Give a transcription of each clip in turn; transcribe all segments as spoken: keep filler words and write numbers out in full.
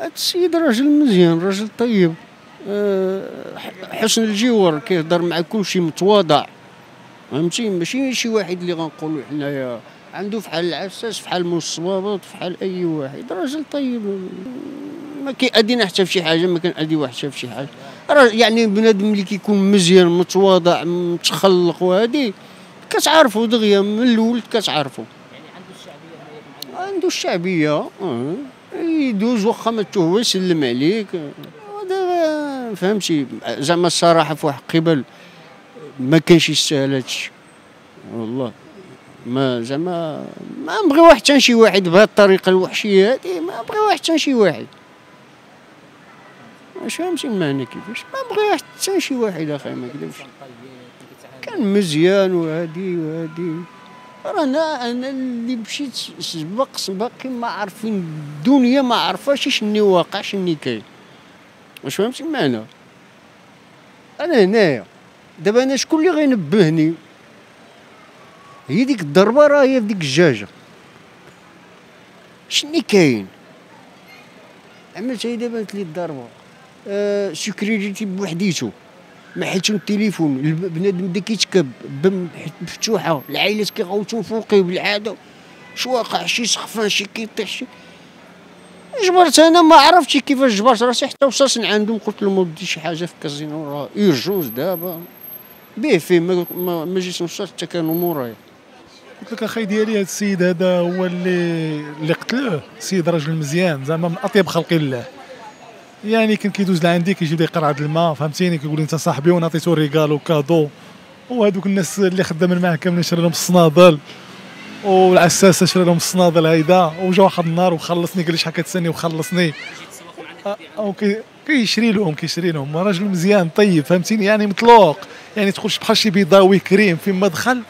هاد السيد راجل مزيان، راجل طيب، حسن الجوار، كيهضر مع كلشي متواضع، فهمتي؟ ماشي شي واحد اللي غنقولو حنايا عنده فحال العساس فحال الصبابط فحال اي واحد. راجل طيب ما كيأدينا حتى في شي حاجه، ما كنأديو حتى في شي حاجه. يعني بنادم اللي كيكون مزيان متواضع متخلق، وهادي كتعرفو دغيا من الاول، كتعرفو يعني عنده الشعبيه. عنده الشعبيه اه يدوز واخا ما تهو يسلم عليك. هذا فهمتي زعما الصراحه في واحد قبل ما كانش يستاهل هادشي والله. ما زعما ما نبغيو حتى شي واحد بهاد الطريقه الوحشيه هادي، ما نبغيو حتى شي واحد. واش فهمتي المعنى كيفاش؟ ما نبغيو حتى شي واحد اخي، ما كذبش، كان مزيان وهادي وهادي. رانا انا اللي مشيت سبق باقي ما عارفين الدنيا، ما عارفاش شنو واقع شنو كاين. واش فهمتي المعنى؟ انا هنايا دابا، انا شكون اللي غينبهني؟ هي ديك الضربه راه هي في ديك الجاجه. شني كاين؟ عملت هي دابا بانت لي الضربه، أه سكريتي بوحديتو، ما حيتش التليفون، البنادم بدا كيتكب، بم مفتوحه، العائلات كيغوتو فوقي بالعاده، شو واقع؟ شي سخفان، شي كيطيح، شي جبرت. انا ما عرفتش كيفاش جبرت راسي، حتى وصلت عندهم قلت لهم ودي شي حاجه في كازينو راه يرجوز دابا بيه فيه، ما ما, ما جيتش نوصل حتى كانوا مورايا. قلت لك اخي ديالي هذا السيد هذا هو اللي اللي قتلوه. السيد راجل مزيان زعما من اطيب خلق الله، يعني كان كيدوز لعندي كيجيب لي قرعه الماء، فهمتيني، كيقول لي انت صاحبي، ونعطيتو ريغال وكادو. وهذوك الناس اللي خدامين معاه كاملين شرا لهم الصنادل، والعساسه شرا لهم الصنادل هيدا. وجا واحد النهار وخلصني، قال لي شحال كتسني وخلصني. اوكي كيشري لهم كيشري لهم راجل مزيان طيب، فهمتيني، يعني مطلوق، يعني تدخلش بحال شي بيضاوي كريم. فيما دخل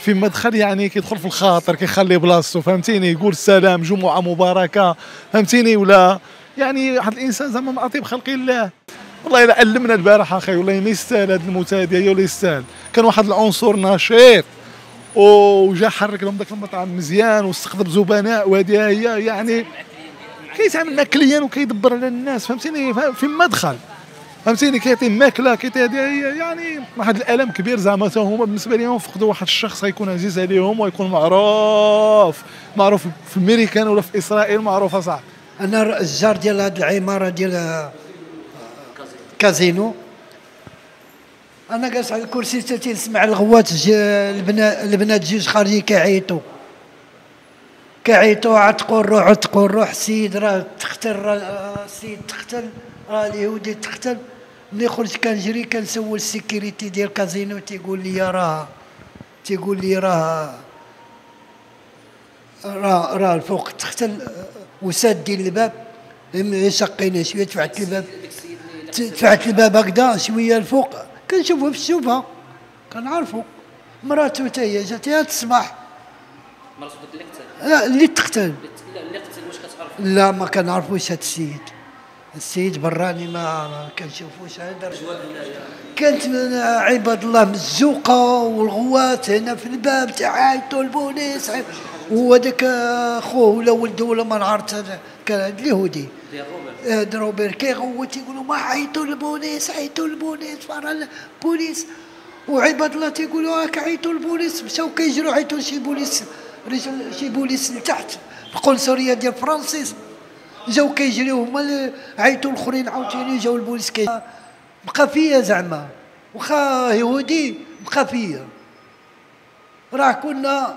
فيما دخل يعني كيدخل في الخاطر، كيخلي بلاصتو، فهمتيني، يقول السلام، جمعه مباركه، فهمتيني. ولا يعني واحد الانسان زعما من اطيب خلق الله. والله الا علمنا البارح اخي، والله ما يستاهل هذه المتاديه، ولا يستاهل. كان واحد العنصر نشيط وجا حرك لهم ذاك المطعم مزيان، واستقطب زبناء، وهذه هي يعني كيتعامل ماكليا وكيدبر على الناس، فهمتيني، فيما دخل، فهمتيني، كيعطي ماكله كيعطي هذه هي. يعني واحد الالم كبير زعما تا هما بالنسبه لهم، فقدوا واحد الشخص غيكون عزيز عليهم ويكون معروف معروف في امريكان ولا في اسرائيل معروف. اصاحبي انا الجار ديال هاد العماره ديال كازينو، انا جالس على الكرسي حتى تنسمع الغوات، البنات جوج خارجين كيعيطوا كيعيطوا عتقوا الروح عتقوا الروح، السيد راه تقتل، السيد تقتل، راه اليهودي تقتل. ملي خرجت كنجري كنسول السيكيريتي ديال كازينو، تيقول لي راه تيقول لي راه راه راه الفوق تقتل، وسادين الباب شقينا شويه، دفعت الباب دفعت الباب هكذا شويه الفوق، كنشوفو في الشوفه كنعرفو. مراتو حتى هي جات هي تصبح، مراتو اللي قتل، لا اللي تقتل، اللي قتل واش كتعرفو؟ لا ما كنعرفوش هاد السيد، السيد براني ما كنشوفوش. هذا كانت من عباد الله مزوقه، والغوات هنا في الباب تعايطوا البوليس، وهذاك خوه ولا ولده ولا ما عرفت، كان هذا اليهودي ديال روبير كيغوت، يقولوا ما عيطوا البوليس عيطوا البوليس فرا البوليس. وعباد الله تيقولوا راك عيطوا البوليس، مشاو كيجروا عيطوا شي بوليس، رجال شي بوليس لتحت في القنصليه ديال فرانسيس، جاو كيجريو هما عيطوا الاخرين عاوتاني، جاو البوليس كي بقى فيا زعما، واخا يهودي بقى فيا، راه كنا